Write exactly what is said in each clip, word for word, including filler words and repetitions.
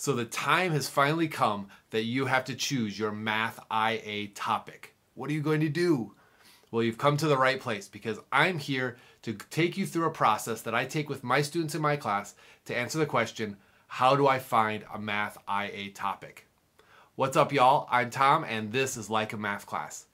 So the time has finally come that you have to choose your Math I A topic. What are you going to do? Well, you've come to the right place because I'm here to take you through a process that I take with my students in my class to answer the question, how do I find a Math I A topic? What's up, y'all? I'm Tom, and this is Like a Math Class.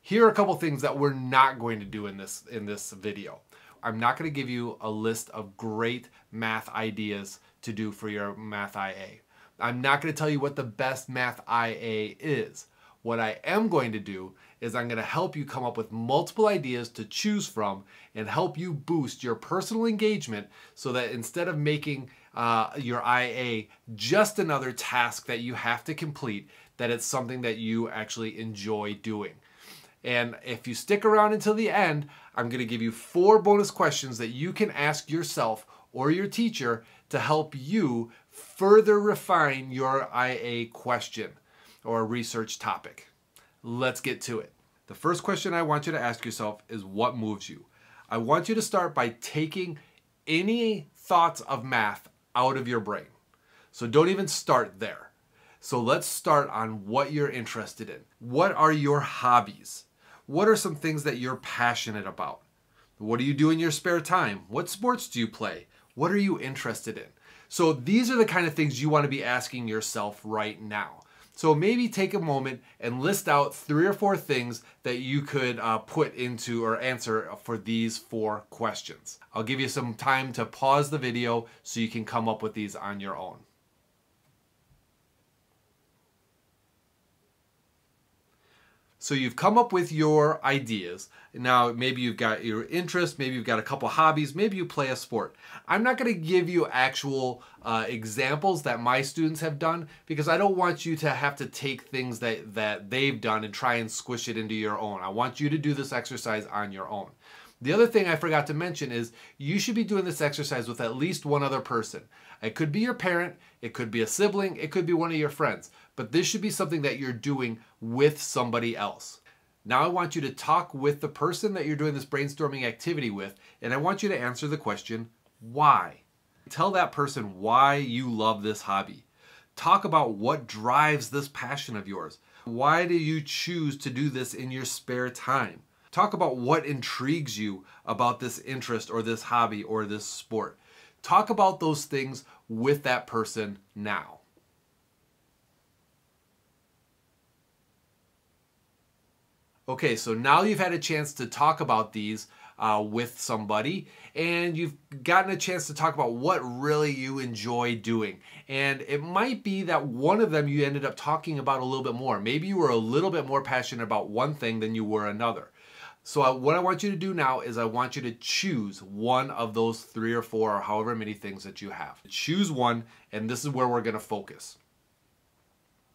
Here are a couple things that we're not going to do in this, in this video. I'm not going to give you a list of great math ideas to do for your Math I A. I'm not going to tell you what the best Math I A is. What I am going to do is I'm going to help you come up with multiple ideas to choose from and help you boost your personal engagement so that instead of making uh, your I A just another task that you have to complete, that it's something that you actually enjoy doing. And if you stick around until the end, I'm going to give you four bonus questions that you can ask yourself or your teacher to help you further refine your I A question or research topic. Let's get to it. The first question I want you to ask yourself is, what moves you? I want you to start by taking any thoughts of math out of your brain. So don't even start there. So let's start on what you're interested in. What are your hobbies? What are some things that you're passionate about? What do you do in your spare time? What sports do you play? What are you interested in? So these are the kind of things you want to be asking yourself right now. So maybe take a moment and list out three or four things that you could uh, put into or answer for these four questions. I'll give you some time to pause the video so you can come up with these on your own. So you've come up with your ideas. Now, maybe you've got your interest, maybe you've got a couple hobbies, maybe you play a sport. I'm not gonna give you actual uh, examples that my students have done because I don't want you to have to take things that, that they've done and try and squish it into your own. I want you to do this exercise on your own. The other thing I forgot to mention is you should be doing this exercise with at least one other person. It could be your parent, it could be a sibling, it could be one of your friends. But this should be something that you're doing with somebody else. Now I want you to talk with the person that you're doing this brainstorming activity with, and I want you to answer the question, why? Tell that person why you love this hobby. Talk about what drives this passion of yours. Why do you choose to do this in your spare time? Talk about what intrigues you about this interest or this hobby or this sport. Talk about those things with that person now. Okay, so now you've had a chance to talk about these uh, with somebody, and you've gotten a chance to talk about what really you enjoy doing. And it might be that one of them you ended up talking about a little bit more. Maybe you were a little bit more passionate about one thing than you were another. So I, what I want you to do now is I want you to choose one of those three or four or however many things that you have. Choose one, and this is where we're going to focus.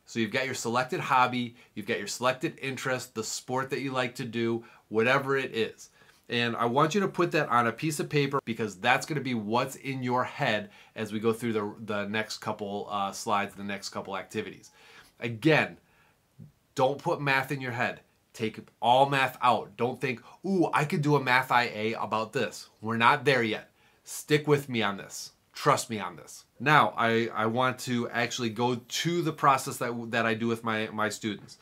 So you've got your selected hobby, you've got your selected interest, the sport that you like to do, whatever it is. And I want you to put that on a piece of paper because that's going to be what's in your head as we go through the, the next couple uh, slides, the next couple activities. Again, don't put math in your head. Take all math out. Don't think, ooh, I could do a Math I A about this. We're not there yet. Stick with me on this. Trust me on this. Now, I, I want to actually go to the process that, that I do with my, my students.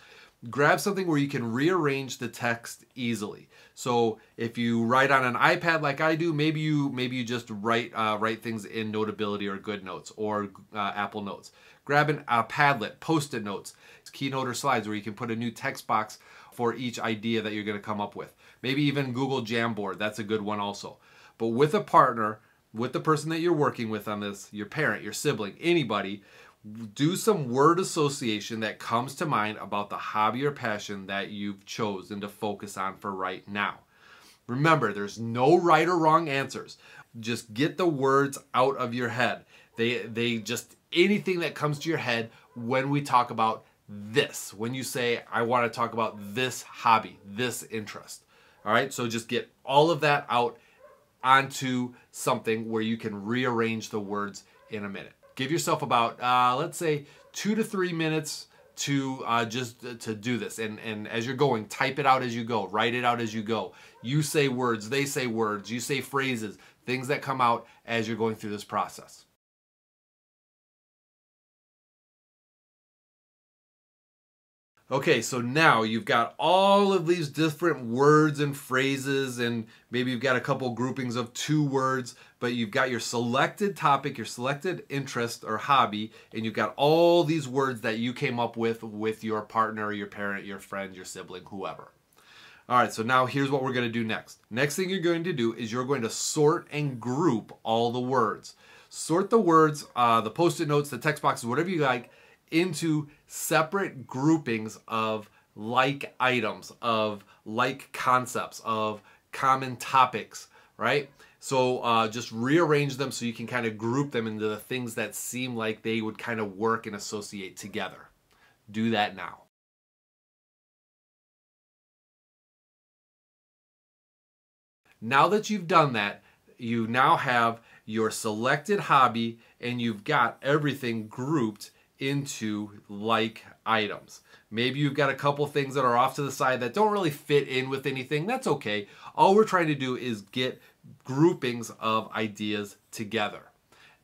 Grab something where you can rearrange the text easily. So if you write on an iPad like I do, maybe you, maybe you just write, uh, write things in Notability or GoodNotes or uh, Apple Notes. Grab a uh, Padlet, Post-it notes, Keynote or slides where you can put a new text box for each idea that you're going to come up with. Maybe even Google Jamboard, that's a good one also. But with a partner, with the person that you're working with on this, your parent, your sibling, anybody, do some word association that comes to mind about the hobby or passion that you've chosen to focus on for right now. Remember, there's no right or wrong answers. Just get the words out of your head. They, they just, anything that comes to your head when we talk about this, when you say, I want to talk about this hobby, this interest. All right, so just get all of that out onto something where you can rearrange the words in a minute. Give yourself about, uh, let's say, two to three minutes to uh, just uh, to do this. And, and as you're going, type it out as you go. Write it out as you go. You say words. They say words. You say phrases. Things that come out as you're going through this process. Okay, so now you've got all of these different words and phrases, and maybe you've got a couple groupings of two words, but you've got your selected topic, your selected interest or hobby, and you've got all these words that you came up with with your partner, your parent, your friend, your sibling, whoever. All right, so now here's what we're gonna do next. Next thing you're going to do is you're going to sort and group all the words. Sort the words, uh, the post-it notes, the text boxes, whatever you like, into separate groupings of like items, of like concepts, of common topics, right? So uh, just rearrange them so you can kind of group them into the things that seem like they would kind of work and associate together. Do that now. Now that you've done that, you now have your selected hobby and you've got everything grouped into like items. Maybe you've got a couple things that are off to the side that don't really fit in with anything. That's okay. All we're trying to do is get groupings of ideas together.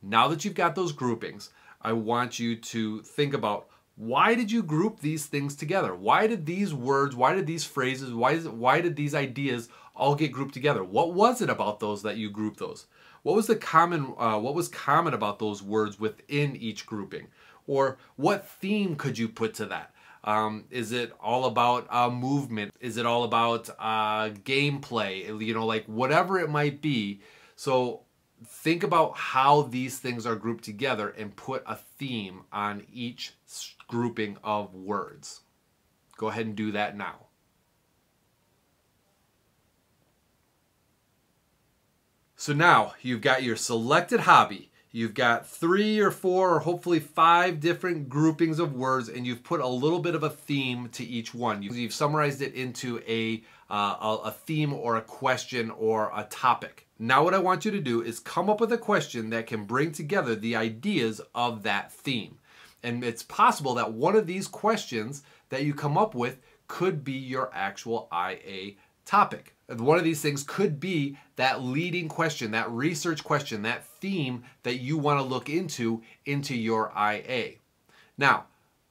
Now that you've got those groupings, I want you to think about, why did you group these things together? Why did these words, why did these phrases, why, is it, why did these ideas all get grouped together? What was it about those that you grouped those? What was the common, uh, what was common about those words within each grouping? Or what theme could you put to that? Um, is it all about uh, movement? Is it all about uh, gameplay? You know, like whatever it might be. So think about how these things are grouped together and put a theme on each grouping of words. Go ahead and do that now. So now you've got your selected hobby. You've got three or four or hopefully five different groupings of words, and you've put a little bit of a theme to each one. You've summarized it into a, uh, a theme or a question or a topic. Now what I want you to do is come up with a question that can bring together the ideas of that theme. And it's possible that one of these questions that you come up with could be your actual I A topic. One of these things could be that leading question, that research question, that theme that you want to look into, into your I A. Now,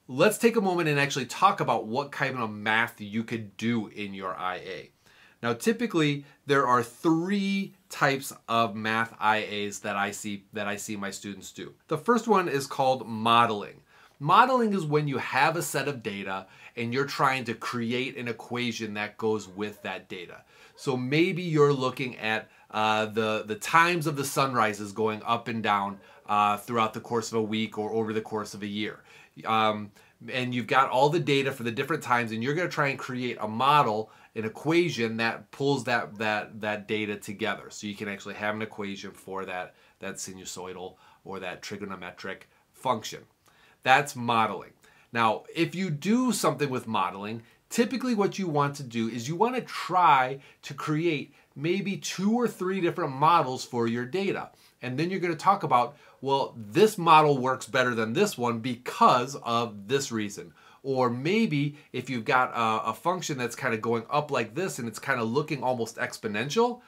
let's take a moment and actually talk about what kind of math you could do in your I A. Now, typically, there are three types of math I As that I see, that I see my students do. The first one is called modeling. Modeling is when you have a set of data and you're trying to create an equation that goes with that data. So maybe you're looking at uh, the, the times of the sunrises going up and down uh, throughout the course of a week or over the course of a year. Um, and you've got all the data for the different times, and you're going to try and create a model, an equation that pulls that, that, that data together. So you can actually have an equation for that, that sinusoidal or that trigonometric function. That's modeling. Now, if you do something with modeling, typically what you want to do is you want to try to create maybe two or three different models for your data. And then you're going to talk about, well, this model works better than this one because of this reason. Or maybe if you've got a, a function that's kind of going up like this and it's kind of looking almost exponential,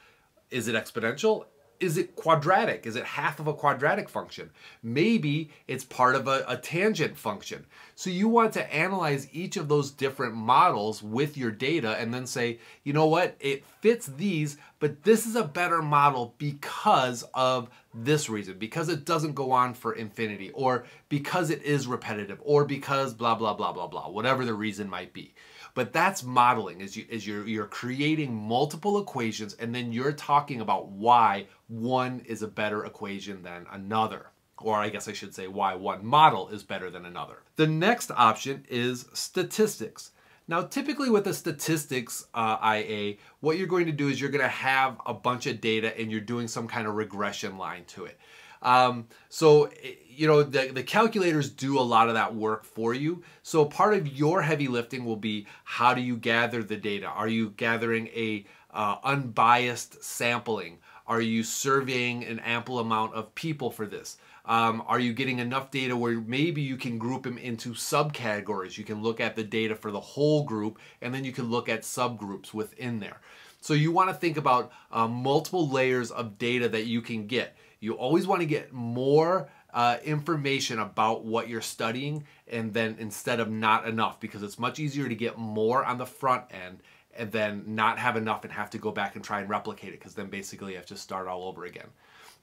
is it exponential? Is it quadratic? Is it half of a quadratic function? Maybe it's part of a, a tangent function. So you want to analyze each of those different models with your data and then say, you know what, it fits these, but this is a better model because of this reason, because it doesn't go on for infinity, or because it is repetitive, or because blah, blah, blah, blah, blah, whatever the reason might be. But that's modeling, is, you, is you're, you're creating multiple equations and then you're talking about why one is a better equation than another. Or I guess I should say why one model is better than another. The next option is statistics. Now typically with a statistics uh, I A, what you're going to do is you're going to have a bunch of data and you're doing some kind of regression line to it. Um, so, you know, the, the calculators do a lot of that work for you. So part of your heavy lifting will be, how do you gather the data? Are you gathering a uh, unbiased sampling? Are you surveying an ample amount of people for this? Um, are you getting enough data where maybe you can group them into subcategories? You can look at the data for the whole group, and then you can look at subgroups within there. So you want to think about uh, multiple layers of data that you can get. You always want to get more uh, information about what you're studying, and then instead of not enough, because it's much easier to get more on the front end and then not have enough and have to go back and try and replicate it, because then basically you have to start all over again.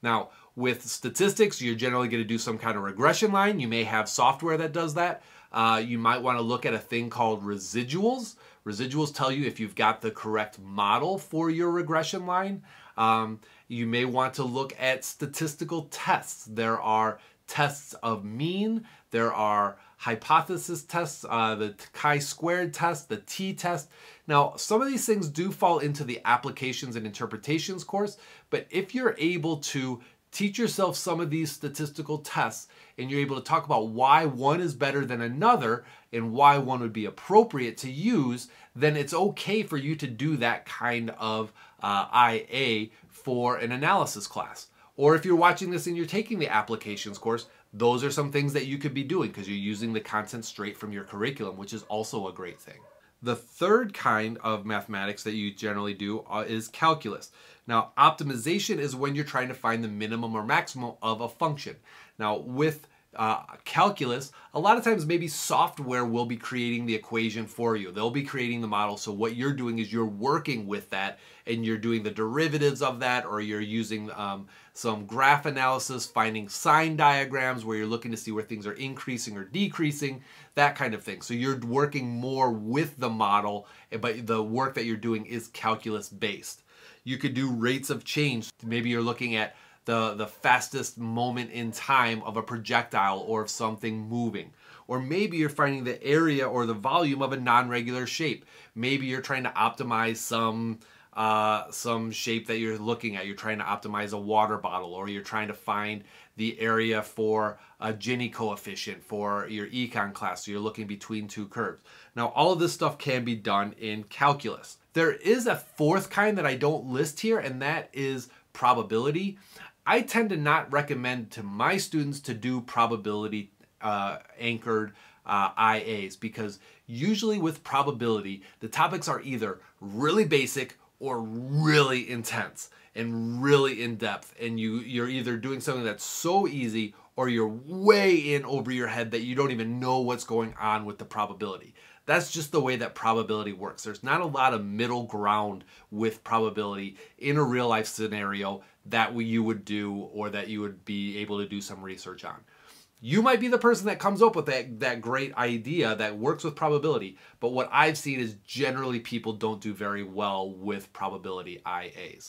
Now, with statistics, you're generally going to do some kind of regression line. You may have software that does that. Uh, you might want to look at a thing called residuals. Residuals tell you if you've got the correct model for your regression line. Um, you may want to look at statistical tests. There are tests of mean. There are hypothesis tests, uh, the chi-squared test, the t-test. Now, some of these things do fall into the Applications and Interpretations course, but if you're able to teach yourself some of these statistical tests and you're able to talk about why one is better than another and why one would be appropriate to use, then it's okay for you to do that kind of uh, I A for an analysis class. Or if you're watching this and you're taking the applications course, those are some things that you could be doing because you're using the content straight from your curriculum, which is also a great thing. The third kind of mathematics that you generally do is calculus. Now, optimization is when you're trying to find the minimum or maximum of a function. Now, with uh, calculus, a lot of times maybe software will be creating the equation for you. They'll be creating the model, so what you're doing is you're working with that and you're doing the derivatives of that, or you're using um, some graph analysis, finding sine diagrams where you're looking to see where things are increasing or decreasing, that kind of thing. So you're working more with the model, but the work that you're doing is calculus based. You could do rates of change. Maybe you're looking at the, the fastest moment in time of a projectile or of something moving. Or maybe you're finding the area or the volume of a non-regular shape. Maybe you're trying to optimize some Uh, some shape that you're looking at. You're trying to optimize a water bottle, or you're trying to find the area for a Gini coefficient for your econ class, so you're looking between two curves. Now, all of this stuff can be done in calculus. There is a fourth kind that I don't list here, and that is probability. I tend to not recommend to my students to do probability uh, anchored Uh, I As, because usually with probability, the topics are either really basic or really intense and really in depth, and you you're either doing something that's so easy or you're way in over your head that you don't even know what's going on with the probability. That's just the way that probability works. There's not a lot of middle ground with probability in a real life scenario that you would do or that you would be able to do some research on. You might be the person that comes up with that, that great idea that works with probability, but what I've seen is generally people don't do very well with probability I As.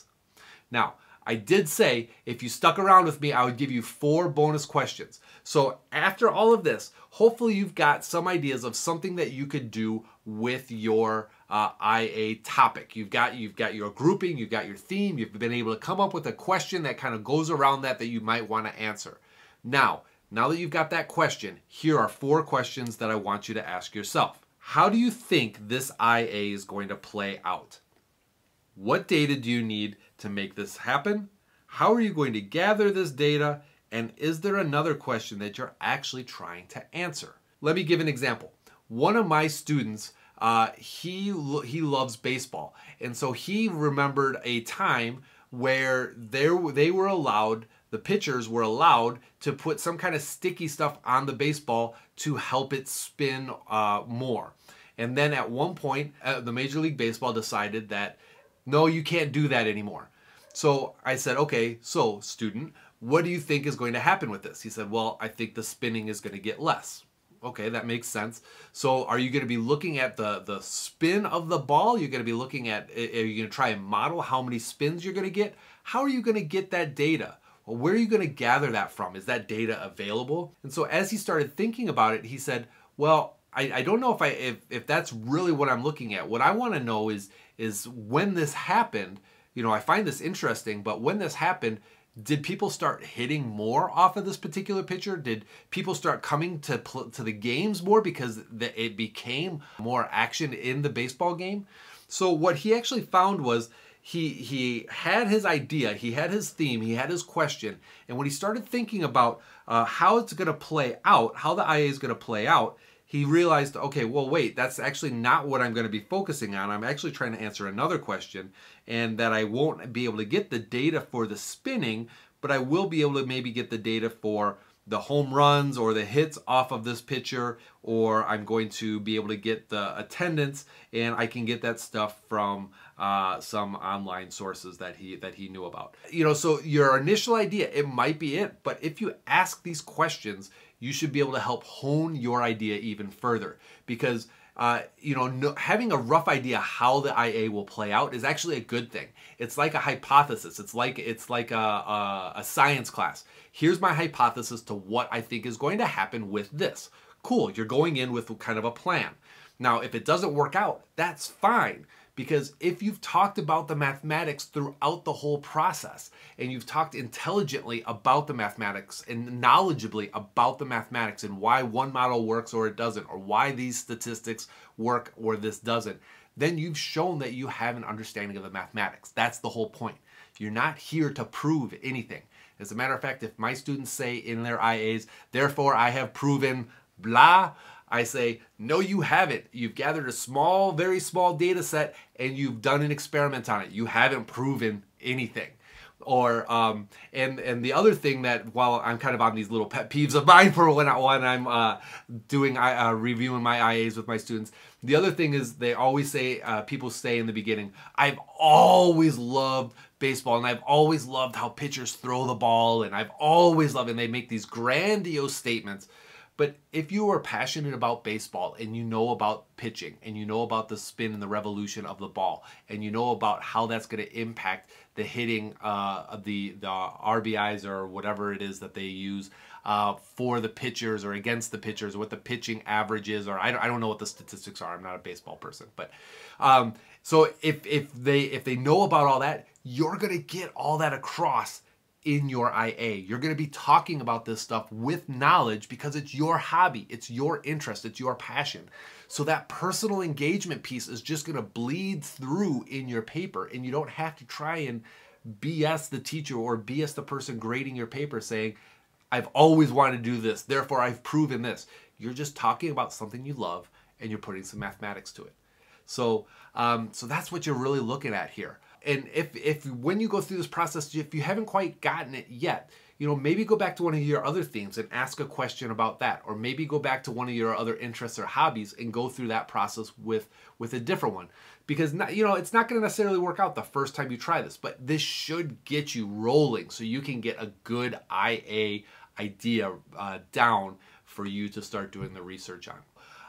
Now, I did say if you stuck around with me, I would give you four bonus questions. So after all of this, hopefully you've got some ideas of something that you could do with your uh, I A topic. You've got, you've got your grouping, you've got your theme, you've been able to come up with a question that kind of goes around that that you might want to answer. Now, Now that you've got that question, here are four questions that I want you to ask yourself. How do you think this I A is going to play out? What data do you need to make this happen? How are you going to gather this data? And is there another question that you're actually trying to answer? Let me give an example. One of my students, uh, he, lo- he loves baseball. And so he remembered a time where there, they were allowed The pitchers were allowed to put some kind of sticky stuff on the baseball to help it spin uh, more. And then at one point, uh, the Major League Baseball decided that, no, you can't do that anymore. So I said, okay, so student, what do you think is going to happen with this? He said, well, I think the spinning is going to get less. Okay, that makes sense. So are you going to be looking at the, the spin of the ball? You're going to be looking at, are you going to try and model how many spins you're going to get? How are you going to get that data? Well, where are you going to gather that from? Is that data available? And so as he started thinking about it, he said, well, I, I don't know if I if, if that's really what I'm looking at. What I want to know is, is when this happened, you know, I find this interesting, but when this happened, did people start hitting more off of this particular pitcher? Did people start coming to, to the games more because the, it became more action in the baseball game? So what he actually found was, He, he had his idea, he had his theme, he had his question, and when he started thinking about uh, how it's going to play out, how the I A is going to play out, he realized, okay, well, wait, that's actually not what I'm going to be focusing on. I'm actually trying to answer another question, and that I won't be able to get the data for the spinning, but I will be able to maybe get the data for the home runs or the hits off of this pitcher, or I'm going to be able to get the attendance, and I can get that stuff from uh, some online sources that he that he knew about. You know, so your initial idea, it might be it, but if you ask these questions, you should be able to help hone your idea even further, because Uh, you know, no, having a rough idea how the I A will play out is actually a good thing. It's like a hypothesis. It's like it's like a, a, a science class. Here's my hypothesis to what I think is going to happen with this. Cool, you're going in with kind of a plan. Now, if it doesn't work out, that's fine, because if you've talked about the mathematics throughout the whole process, and you've talked intelligently about the mathematics and knowledgeably about the mathematics and why one model works or it doesn't, or why these statistics work or this doesn't, then you've shown that you have an understanding of the mathematics. That's the whole point. You're not here to prove anything. As a matter of fact, if my students say in their I As, therefore I have proven blah, I say, no, you haven't. You've gathered a small, very small data set and you've done an experiment on it. You haven't proven anything. Or, um, and, and the other thing that, while I'm kind of on these little pet peeves of mine for when, I, when I'm uh, doing, uh, reviewing my I As with my students, the other thing is they always say, uh, people say in the beginning, I've always loved baseball and I've always loved how pitchers throw the ball and I've always loved, and they make these grandiose statements. But if you are passionate about baseball and you know about pitching and you know about the spin and the revolution of the ball and you know about how that's going to impact the hitting uh, of the, the R B Is or whatever it is that they use uh, for the pitchers or against the pitchers, or what the pitching average is, or I don't, I don't know what the statistics are. I'm not a baseball person. But um, so if, if, they, if they know about all that, you're going to get all that across in your I A. You're going to be talking about this stuff with knowledge because it's your hobby, it's your interest, it's your passion. So that personal engagement piece is just going to bleed through in your paper, and you don't have to try and B S the teacher or B S the person grading your paper saying, I've always wanted to do this, therefore I've proven this. You're just talking about something you love and you're putting some mathematics to it. So, um, so that's what you're really looking at here. And if, if when you go through this process, if you haven't quite gotten it yet, you know, maybe go back to one of your other themes and ask a question about that, or maybe go back to one of your other interests or hobbies and go through that process with, with a different one. Because, not, you know, it's not going to necessarily work out the first time you try this, but this should get you rolling so you can get a good I A idea uh, down for you to start doing the research on.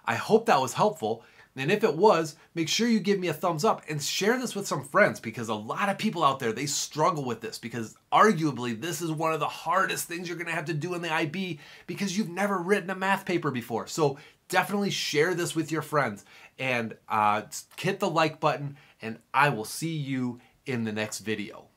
I hope that was helpful. And if it was, make sure you give me a thumbs up and share this with some friends, because a lot of people out there, they struggle with this, because arguably this is one of the hardest things you're going to have to do in the I B because you've never written a math paper before. So definitely share this with your friends and uh, hit the like button, and I will see you in the next video.